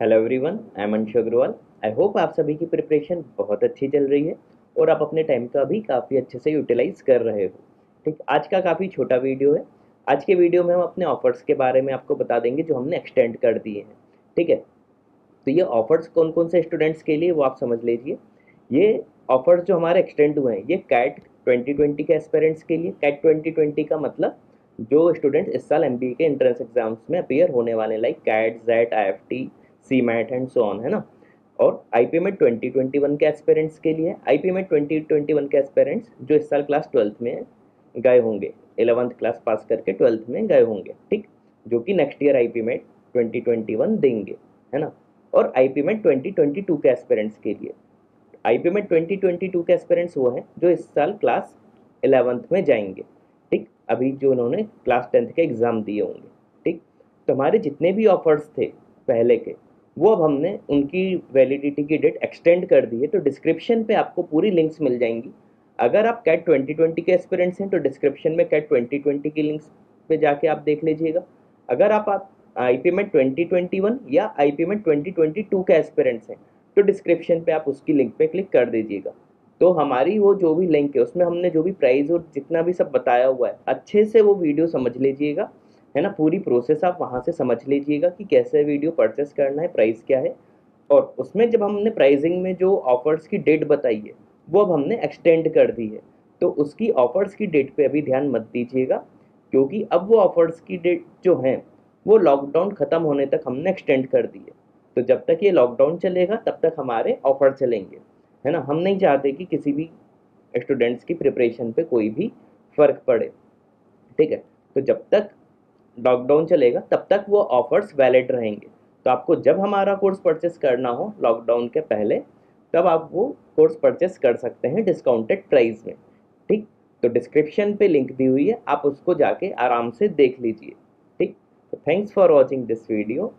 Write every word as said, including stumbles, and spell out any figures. Hello everyone, I am अंश Agarwal. I hope आप सभी की प्रिपरेशन बहुत अच्छी चल रही है और आप अपने टाइम का भी काफ़ी अच्छे से यूटिलाइज कर रहे हो। ठीक, आज का काफ़ी छोटा वीडियो है। आज के वीडियो में हम अपने ऑफर्स के बारे में आपको बता देंगे जो हमने एक्सटेंड कर दिए हैं। ठीक है, तो ये ऑफर्स कौन कौन से स्टूडेंट्स के लिए वो आप समझ लीजिए। ये ऑफर्स जो हमारे एक्सटेंड हुए हैं ये कैट ट्वेंटी ट्वेंटी के एस्पेरेंट्स के लिए। कैट ट्वेंटी ट्वेंटी का मतलब जो स्टूडेंट्स इस साल एम बी ए के एंट्रेंस एग्जाम्स में अपीयर होने वाले, like CAT, XAT, I F T, CMAT and so on, है ना। और आईपीएमएट ट्वेंटी ट्वेंटी वन के एस्पेरेंट्स के लिए, आईपीएमएट ट्वेंटी ट्वेंटी वन के एस्पेरेंट्स जो इस साल क्लास ट्वेल्थ में गए होंगे, इलेवंथ क्लास पास करके ट्वेल्थ में गए होंगे, ठीक, जो कि next year IPMAT twenty twenty one देंगे, है ना। और आईपीएमएट ट्वेंटी ट्वेंटी टू के एस्पेरेंट्स के लिए, आईपीएमएट ट्वेंटी ट्वेंटी टू के एस्पेरेंट्स वो हैं जो इस साल क्लास इलेवंथ में जाएंगे, ठीक, अभी जो उन्होंने क्लास टेंथ के एग्ज़ाम दिए होंगे, ठीक। तो हमारे जितने भी ऑफर्स थे पहले के वो अब हमने उनकी वैलिडिटी की डेट एक्सटेंड कर दी है। तो डिस्क्रिप्शन पे आपको पूरी लिंक्स मिल जाएंगी। अगर आप कैट ट्वेंटी ट्वेंटी के एस्पिरेंट्स हैं तो डिस्क्रिप्शन में कैट ट्वेंटी ट्वेंटी की लिंक्स पे जाके आप देख लीजिएगा। अगर आप आप आईपीएमएट ट्वेंटी ट्वेंटी वन या आईपीएमएट ट्वेंटी ट्वेंटी टू के एस्पिरेंट्स हैं तो डिस्क्रिप्शन पे आप उसकी लिंक पे क्लिक कर दीजिएगा। तो हमारी वो जो भी लिंक है उसमें हमने जो भी प्राइस और जितना भी सब बताया हुआ है, अच्छे से वो वीडियो समझ लीजिएगा, है ना। पूरी प्रोसेस आप वहाँ से समझ लीजिएगा कि कैसे वीडियो परचेस करना है, प्राइस क्या है। और उसमें जब हमने प्राइसिंग में जो ऑफर्स की डेट बताई है वो अब हमने एक्सटेंड कर दी है। तो उसकी ऑफर्स की डेट पे अभी ध्यान मत दीजिएगा, क्योंकि अब वो ऑफर्स की डेट जो हैं वो लॉकडाउन ख़त्म होने तक हमने एक्सटेंड कर दी है। तो जब तक ये लॉकडाउन चलेगा तब तक हमारे ऑफ़र चलेंगे, है ना। हम नहीं चाहते कि किसी भी स्टूडेंट्स की प्रिपरेशन पर कोई भी फ़र्क पड़े, ठीक है। तो जब तक लॉकडाउन चलेगा तब तक वो ऑफर्स वैलिड रहेंगे। तो आपको जब हमारा कोर्स परचेस करना हो लॉकडाउन के पहले, तब आप वो कोर्स परचेस कर सकते हैं डिस्काउंटेड प्राइस में, ठीक। तो डिस्क्रिप्शन पे लिंक दी हुई है, आप उसको जाके आराम से देख लीजिए, ठीक। Thanks for watching this video.